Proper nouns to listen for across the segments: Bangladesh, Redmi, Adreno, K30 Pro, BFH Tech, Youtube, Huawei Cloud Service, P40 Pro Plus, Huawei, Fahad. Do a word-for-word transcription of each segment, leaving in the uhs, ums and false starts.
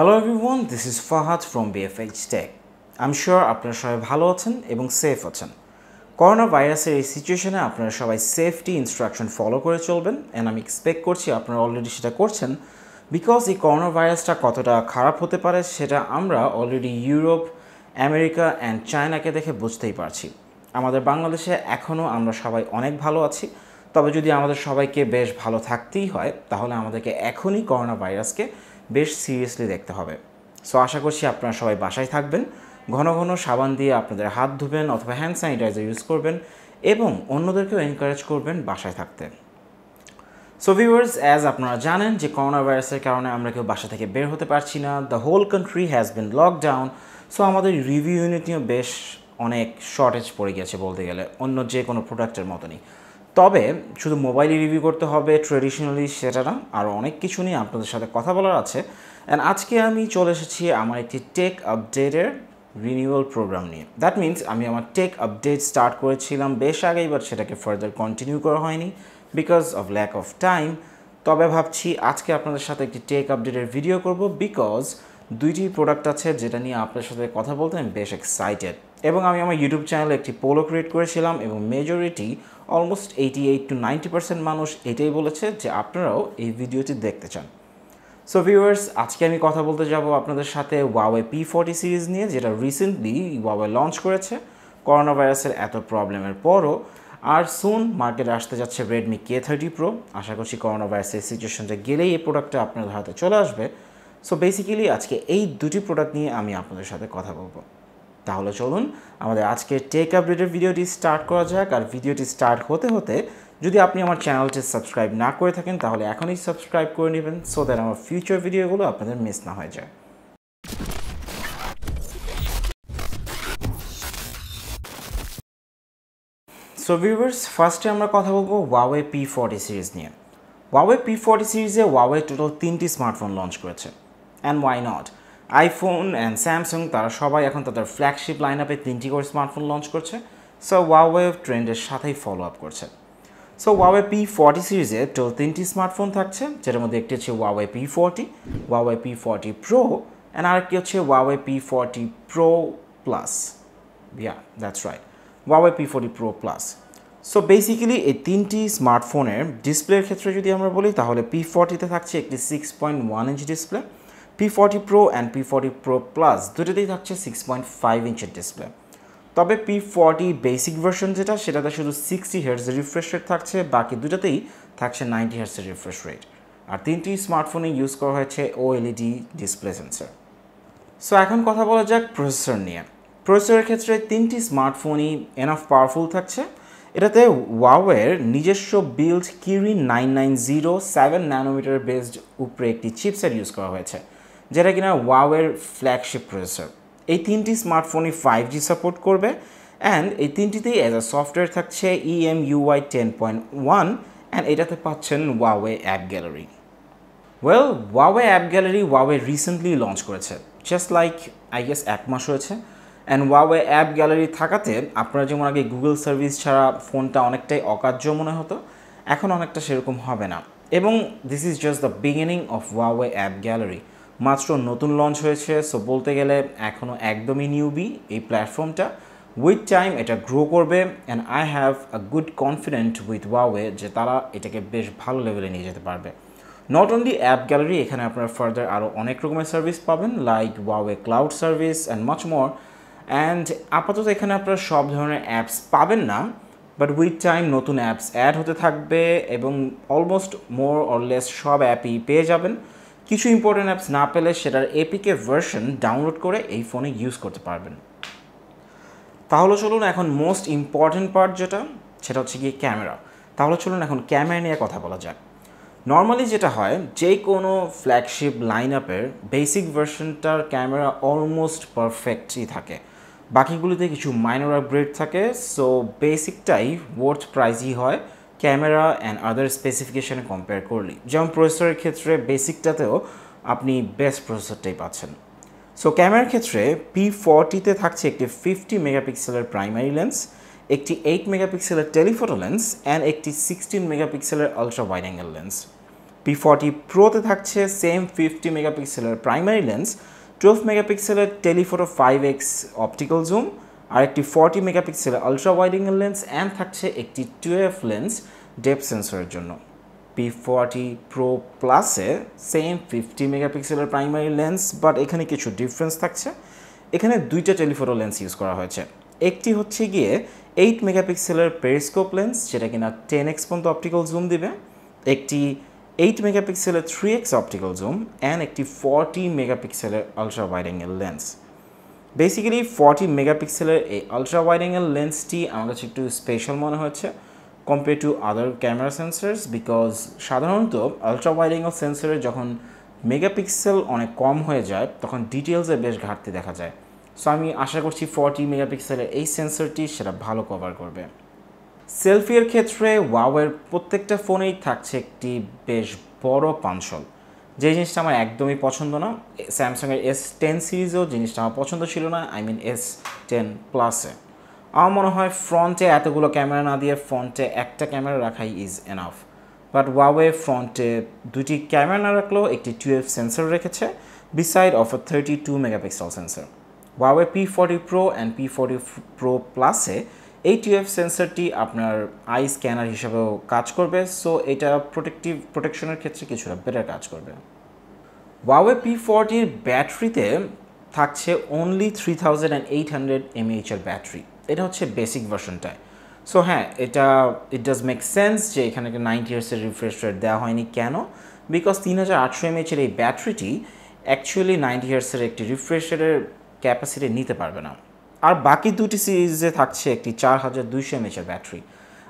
Hello everyone, this is Fahad from B F H Tech. I'm sure আপনারা সবাই ভালো আছেন এবং সেফ আছেন। করোনা ভাইরাসের এই সিচুয়েশনে আপনারা সবাই সেফটি ইনস্ট্রাকশন ফলো করে চলবেন এন্ড আমি এক্সপেক্ট করছি আপনারা অলরেডি সেটা করছেন বিকজ এই করোনা ভাইরাসটা কতটা খারাপ হতে পারে সেটা আমরা অলরেডি ইউরোপ, আমেরিকা এন্ড চায়নাকে দেখে বুঝতেই পারছি। আমাদের বাংলাদেশে এখনো আমরা সবাই অনেক ভালো আছি। তবে যদি আমাদের সবাইকে বেশ ভালো থাকতেই হয় তাহলে আমাদেরকে এখনই করোনা ভাইরাসকে বেশ সিরিয়াসলি দেখতে হবে। সো আশা করছি আপনারা সবাই বাসায় থাকবেন, ঘন ঘন সাবান দিয়ে আপনাদের হাত ধুবেন অথবা হ্যান্ড স্যানিটাইজার ইউজ করবেন এবং অন্যদেরকেও এনকারেজ করবেন বাসায় থাকতে। সো ভিউয়ার্স, অ্যাজ আপনারা জানেন যে করোনা ভাইরাসের কারণে আমরা কেউ বাসা থেকে বের হতে পারছি না, the whole country has been lockdown. So আমাদের রিভিউ ইউনিট নিয়েও বেশ অনেক শর্টেজ পড়ে গেছে বলতে গেলে, অন্য যে কোনো প্রোডাক্টের মতনই। তবে শুধু মোবাইলে রিভিউ করতে হবে ট্রেডিশনালি সেটা না, আরও অনেক কিছু নিয়ে আপনাদের সাথে কথা বলার আছে। অ্যান্ড আজকে আমি চলে এসেছি আমার একটি টেক আপডেটের রিনিউয়াল প্রোগ্রাম নিয়ে। দ্যাট মিনস আমি আমার টেক আপডেট স্টার্ট করেছিলাম বেশ আগে, এবার সেটাকে ফার্দার কন্টিনিউ করা হয়নি because of lack of time. তবে ভাবছি আজকে আপনাদের সাথে একটি টেক আপডেটের ভিডিও করব বিকজ দুইটি প্রোডাক্ট আছে যেটা নিয়ে আপনার সাথে কথা বলতে আমি বেশ এক্সাইটেড। এবং আমি আমার ইউটিউব চ্যানেলে একটি পোলো ক্রিয়েট করেছিলাম এবং majority almost eighty eight to ninety percent মানুষ এটাই বলেছে যে আপনারাও এই ভিডিওটি দেখতে চান। সো ভিউয়ার্স, আজকে আমি কথা বলতে যাব আপনাদের সাথে Huawei পি ফর্টি সিরিজ নিয়ে, যেটা রিসেন্টলি Huawei লঞ্চ করেছে করোনা ভাইরাসের এত প্রবলেমের পরও। আর সুন মার্কেটে আসতে যাচ্ছে Redmi কে থার্টি Pro। আশা করছি করোনা ভাইরাসের সিচুয়েশনটা গেলেই এই প্রোডাক্টটা আপনাদের হাতে চলে আসবে। সো বেসিক্যালি আজকে এই দুটি প্রোডাক্ট নিয়ে আমি আপনাদের সাথে কথা বলবো। তাহলে চলুন আমাদের আজকে টেক আপডেটের ভিডিওটি স্টার্ট করা যাক। আর ভিডিওটি স্টার্ট হতে হতে যদি আপনি আমার চ্যানেলটি সাবস্ক্রাইব না করে থাকেন তাহলে এখনই সাবস্ক্রাইব করে নেবেন সো দ্যাট আমার ফিউচার ভিডিওগুলো আপনাদের মিস না হয়ে যায়। সো ভিউয়ার্স, ফার্স্টে আমরা কথা বলবো Huawei পি ফর্টি সিরিজ নিয়ে। Huawei পি ফর্টি সিরিজে Huawei টোটাল তিনটি স্মার্টফোন লঞ্চ করেছে। And why not, iPhone and Samsung তারা সবাই এখন তাদের ফ্ল্যাগশিপ লাইন আপে তিনটি করে স্মার্টফোন লঞ্চ করছে। সো Huawei ট্রেন্ডের সাথেই ফলো আপ করছে। সো Huawei পি ফর্টি সিরিজে টোটাল তিনটি স্মার্টফোন থাকছে, যেটার মধ্যে একটি হচ্ছে Huawei P forty, Huawei P forty Pro and আরেকটি হচ্ছে Huawei P forty Pro Plus। Yeah, that's right, Huawei P forty Pro Plus। So basically এই তিনটি স্মার্টফোনের ডিসপ্লের ক্ষেত্রে যদি আমরা বলি তাহলে পি ফর্টিতে থাকছে একটি six point one inch display, P forty Pro and P forty Pro Plus দুটোতেই থাকছে সিক্স পয়েন্ট ফাইভ ইঞ্চের ডিসপ্লে। তবে পি ফর্টি বেসিক ভার্সন যেটা সেটাতে শুধু সিক্সটি হার্টজের রিফ্রেশ রেট থাকছে, বাকি দুটোতেই থাকছে নাইনটি হার্টজের রিফ্রেশ রেট। আর তিনটি স্মার্টফোনে ইউজ করা হয়েছে ওএলইডি ডিসপ্লে সেন্সার। সো এখন কথা বলা যাক প্রসেসর নিয়ে। প্রসেসরের ক্ষেত্রে তিনটি স্মার্টফোনই এনাফ পাওয়ারফুল থাকছে। এটাতে Huawei-র নিজস্ব build Kirin nine nine zero seven nanometer based উপরে একটি চিপসেট ইউজ করা হয়েছে, যেটা কিনা Huawei-র ফ্ল্যাগশিপ প্রসেসর। এই তিনটি স্মার্টফোনই ফাইভ জি সাপোর্ট করবে অ্যান্ড এই তিনটিতেই অ্যাজ আ সফটওয়্যার থাকছে EMUI ten point one and এটাতে পাচ্ছেন Huawei app gallery. Well, Huawei app gallery Huawei recently launch করেছে, জাস্ট লাইক আই গেস এক মাস হয়েছে। অ্যান্ড Huawei অ্যাপ গ্যালারি থাকাতে আপনারা যেমন আগে গুগল সার্ভিস ছাড়া ফোনটা অনেকটাই অকার্য মনে হতো, এখন অনেকটা সেরকম হবে না। এবং this is just the beginning of Huawei app gallery, মাত্র নতুন লঞ্চ হয়েছে। সো বলতে গেলে এখনও একদমই নিউবি এই প্ল্যাটফর্মটা, উইথ টাইম এটা গ্রো করবে and I have a good confident with Huawei যে তারা এটাকে বেশ ভালো লেভেলে নিয়ে যেতে পারবে। নট অনলি অ্যাপ গ্যালারি, এখানে আপনারা ফার্দার আরও অনেক রকমের সার্ভিস পাবেন like Huawei Cloud Service and much more. And আপাতত এখানে আপনারা সব ধরনের অ্যাপস পাবেন না, বাট উইথ টাইম নতুন অ্যাপস অ্যাড হতে থাকবে এবং অলমোস্ট মোর অরলেস সব অ্যাপই পেয়ে যাবেন। কিছু ইম্পর্টেন্ট অ্যাপস না পেলে সেটার এপিকে ভার্সন ডাউনলোড করে এই ফোনে ইউজ করতে পারবেন। তাহলে চলুন এখন মোস্ট ইম্পর্টেন্ট পার্ট যেটা, সেটা হচ্ছে গিয়ে ক্যামেরা। তাহলে চলুন এখন ক্যামেরা নিয়ে কথা বলা যাক। নর্মালি যেটা হয়, যে কোনো ফ্ল্যাগশিপ লাইন আপের বেসিক ভার্সনটার ক্যামেরা অলমোস্ট পারফেক্টই থাকে, বাকিগুলিতে কিছু মাইনর আপগ্রেড থাকে। সো বেসিকটাই ওয়ার্থ প্রাইজই হয় ক্যামেরা অ্যান্ড আদার স্পেসিফিকেশানে কম্পেয়ার করলে। যেমন প্রসেসরের ক্ষেত্রে বেসিকটাতেও আপনি বেস্ট প্রসেসরটাই পাচ্ছেন। সো ক্যামেরার ক্ষেত্রে পি ফর্টিতে থাকছে একটি ফিফটি মেগাপিক্সেলের প্রাইমারি লেন্স, একটি এইট মেগাপিক্সেলের টেলিফটো লেন্স অ্যান্ড একটি সিক্সটিন মেগাপিক্সেলের ultra wide angle lens. P forty Pro-তে থাকছে সেম ফিফটি মেগাপিক্সেলের প্রাইমারি লেন্স, টুয়েলভ মেগাপিক্সেলের telephoto five x optical zoom আর একটি ফর্টি মেগাপিক্সেলের ultra wide angle lens and থাকছে একটি টুয়েলভ লেন্স ডেপ সেন্সরের জন্য। পি ফর্টি Pro Plus-এ সেম ফিফটি মেগাপিক্সেলের প্রাইমারি লেন্স, বাট এখানে কিছু ডিফারেন্স থাকছে। এখানে দুইটা টেলিফোটো লেন্স ইউজ করা হয়েছে। একটি হচ্ছে গিয়ে এইট মেগাপিক্সেলের পেরিস্কোপ লেন্স, যেটা কিনা টেন এক্স পর্যন্ত অপটিক্যাল জুম দিবে, একটি এইট মেগাপিক্সেলের three X optical zoom and একটি ফর্টি মেগাপিক্সেলের ultra wide angle lens. Basically forty মেগাপিক্সেলের এই আলট্রা ওয়াইড অ্যাঙ্গেল লেন্সটি আমার কাছে একটু স্পেশাল মনে হয়েছে compare to other camera sensors, because সাধারণত আলট্রা ওয়াইড অ্যাঙ্গেল সেন্সারের যখন মেগাপিক্সেল অনেক কম হয়ে যায় তখন ডিটেলসে বেশ ঘাটতি দেখা যায়। সো আমি আশা করছি ফর্টি মেগাপিক্সেলের এই সেন্সরটি সেটা ভালো কভার করবে। সেলফির ক্ষেত্রে Huawei-র প্রত্যেকটা ফোনেই থাকছে একটি বেশ বড় পাঞ্চল, যে জিনিসটা আমার একদমই পছন্দ না। স্যামসাংয়ের এস টেন সিরিজও জিনিসটা আমার পছন্দ ছিল না, আই মিন এস টেন প্লাসে। আমার মনে হয় ফ্রন্টে এতগুলো ক্যামেরা না দিয়ে ফ্রন্টে একটা ক্যামেরা রাখাই ইজ এনাফ, বাট Huawei ফ্রন্টে দুটি ক্যামেরা না রাখলেও একটি টুয়েলভ সেন্সর রেখেছে beside of a thirty two megapixel sensor. Huawei P forty Pro and P forty Pro Plus-এ এই টুয়েলভ সেন্সরটি আপনার আই স্ক্যানার হিসাবেও কাজ করবে, সো এটা প্রোটেক্টিভ প্রোটেকশনের ক্ষেত্রে কিছুটা বেটার কাজ করবে। Huawei পি ফর্টির ব্যাটারিতে থাকছে only three thousand and eight hundred এমএএইচের ব্যাটারি, এটা হচ্ছে বেসিক ভার্সনটায়। সো হ্যাঁ, এটা ইট ডাজ মেক সেন্স যে এখানে একটা নাইনটি হার্টজের রিফ্রেশ রেট দেওয়া হয়নি। কেন? বিকজ তিন হাজার আটশো এমএএইচের এই ব্যাটারিটি অ্যাকচুয়ালি নাইনটি হার্টজের একটি রিফ্রেশ রেটের ক্যাপাসিটি নিতে পারবে না। আর বাকি দুটি সিরিজে থাকছে একটি চার হাজার দুইশো এমএএইচের battery.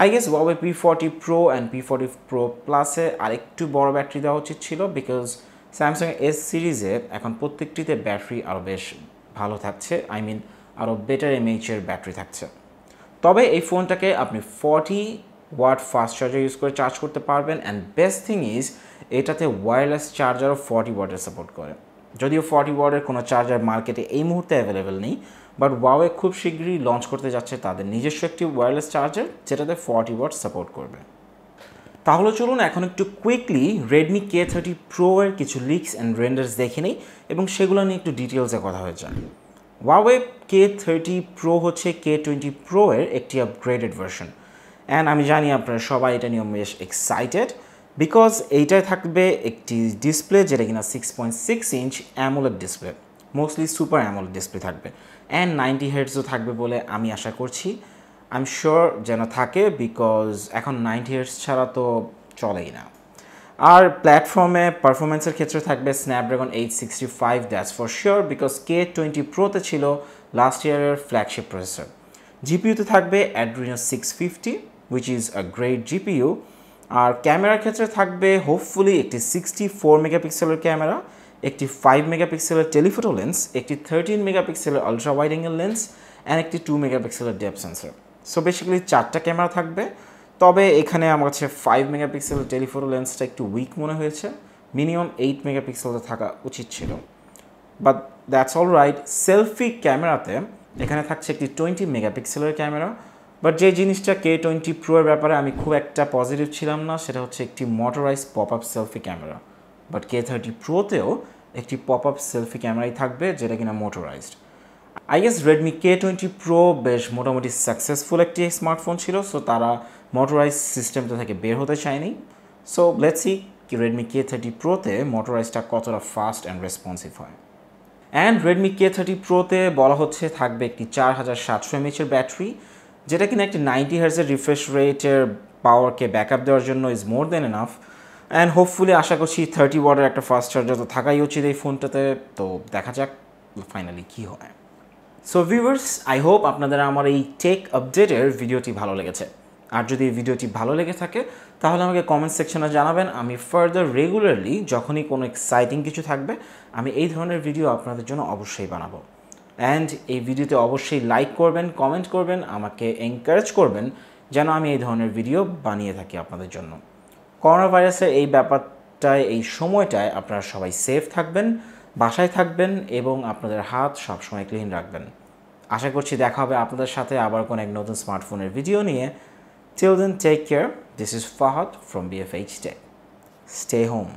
I guess Huawei P forty Pro and P forty Pro Plus-এ আরেকটু বড় ব্যাটারি দেওয়া উচিত ছিল, বিকজ স্যামসাং এস সিরিজে এখন প্রত্যেকটিতে ব্যাটারি আরও বেশ ভালো থাকছে, আই মিন আরও বেটার এমএএইচের ব্যাটারি থাকছে। তবে এই ফোনটাকে আপনি forty watt fast charger use করে চার্জ করতে পারবেন অ্যান্ড বেস্ট থিং ইজ এটাতে ওয়্যারলেস চার্জারও ফর্টি ওয়াটের সাপোর্ট করে। যদিও ফর্টি ওয়াটের কোনো চার্জার মার্কেটে এই মুহূর্তে অ্যাভেলেবেল নেই, বাট Huawei খুব শীঘ্রই লঞ্চ করতে যাচ্ছে তাদের নিজস্ব একটি ওয়্যারলেস চার্জার যেটাতে ফর্টি ওয়াট সাপোর্ট করবে। তাহলে চলুন এখন একটু কুইকলি Redmi কে থার্টি Pro-এর কিছু লিক্স অ্যান্ড রেন্ডার্স দেখে নিই এবং সেগুলো নিয়ে একটু ডিটেলসে কথা হয়ে যায়। Huawei কে থার্টি Pro হচ্ছে কে টোয়েন্টি Pro-এর একটি আপগ্রেডেড ভার্সন অ্যান্ড আমি জানি আপনারা সবাই এটা নিয়ে বেশ এক্সাইটেড, বিকজ এইটায় থাকবে একটি ডিসপ্লে যেটা কিনা six point six inch AMOLED display, mostly super AMOLED display থাকবে অ্যান্ড নাইনটি হার্টজও থাকবে বলে আমি আশা করছি। আই এম শিওর যেন থাকে, বিকজ এখন নাইনটি হার্টজ ছাড়া তো চলেই না। আর প্ল্যাটফর্মে পারফরমেন্সের ক্ষেত্রে থাকবে Snapdragon eight sixty five, that's for sure, because K twenty Pro-তে ছিল লাস্ট ইয়ারের ফ্ল্যাগশিপ প্রসেসর। জিপিইউতে থাকবে Adreno six fifty, which is a great GPU. আর ক্যামেরার ক্ষেত্রে থাকবে হোপফুলি একটি সিক্সটি ফোর মেগাপিক্সেলের ক্যামেরা, একটি ফাইভ মেগাপিক্সেলের টেলিফোটো লেন্স, একটি থার্টিন মেগাপিক্সেলের ultra wide angle lens and একটি টু মেগাপিক্সেলের ডেপ সেন্সর। সো বেসিক্যালি চারটা ক্যামেরা থাকবে, তবে এখানে আমার কাছে ফাইভ মেগাপিক্সেলের টেলিফোটো লেন্সটা একটু উইক মনে হয়েছে, মিনিমাম এইট মেগাপিক্সেলটা থাকা উচিত ছিল, but that's all right. Selfie ক্যামেরাতে এখানে থাকছে একটি টোয়েন্টি মেগাপিক্সেলের ক্যামেরা, বাট যে জিনিসটা কে টোয়েন্টি Pro-এর ব্যাপারে আমি খুব একটা পজিটিভ ছিলাম না সেটা হচ্ছে একটি motorise pop up selfie camera, but K thirty Pro-তেও একটি পপ আপ সেলফি ক্যামেরাই থাকবে যেটা কিনা motorised. I guess Redmi K twenty Pro বেশ মোটামুটি সাকসেসফুল একটি স্মার্টফোন ছিল, সো তারা মোটরাইজ সিস্টেমটা থেকে বের হতে চায়নি। So let's see Redmi K thirty Pro-তে মোটরাইজটা কতটা ফাস্ট অ্যান্ড রেসপন্সিভ হয়। অ্যান্ড Redmi কে থার্টি Pro-তে বলা হচ্ছে থাকবে একটি চার হাজার সাতশো এমএএইচের ব্যাটারি, যেটা কিনা একটি নাইনটি হার্টজের রিফ্রেশ রেটের পাওয়ারকে ব্যাকআপ দেওয়ার জন্য is more than enough and hopefully আশা করছি থার্টি ওয়াটের একটা ফাস্ট চার্জার তো থাকাই উচিত এই ফোনটাতে। তো দেখা যাক ফাইনালি কী হয়। সো ভিউয়ার্স, আই হোপ আপনাদের আমার এই টেক আপডেটের ভিডিওটি ভালো লেগেছে। আর যদি এই ভিডিওটি ভালো লেগে থাকে তাহলে আমাকে কমেন্ট সেকশনে জানাবেন। আমি ফার্দার রেগুলারলি যখনই কোনো এক্সাইটিং কিছু থাকবে আমি এই ধরনের ভিডিও আপনাদের জন্য অবশ্যই বানাবো। অ্যান্ড এই ভিডিওতে অবশ্যই লাইক করবেন, কমেন্ট করবেন, আমাকে এনকারেজ করবেন যেন আমি এই ধরনের ভিডিও বানিয়ে থাকি আপনাদের জন্য। করোনা ভাইরাসের এই ব্যাপারটায়, এই সময়টায় আপনারা সবাই সেফ থাকবেন, বাসায় থাকবেন এবং আপনাদের হাত সবসময় ক্লিন রাখবেন। আশা করছি দেখা হবে আপনাদের সাথে আবার কোনো এক নতুন স্মার্টফোনের ভিডিও নিয়ে। Till then, take care. This is Fahad from B F H Tech. Stay home.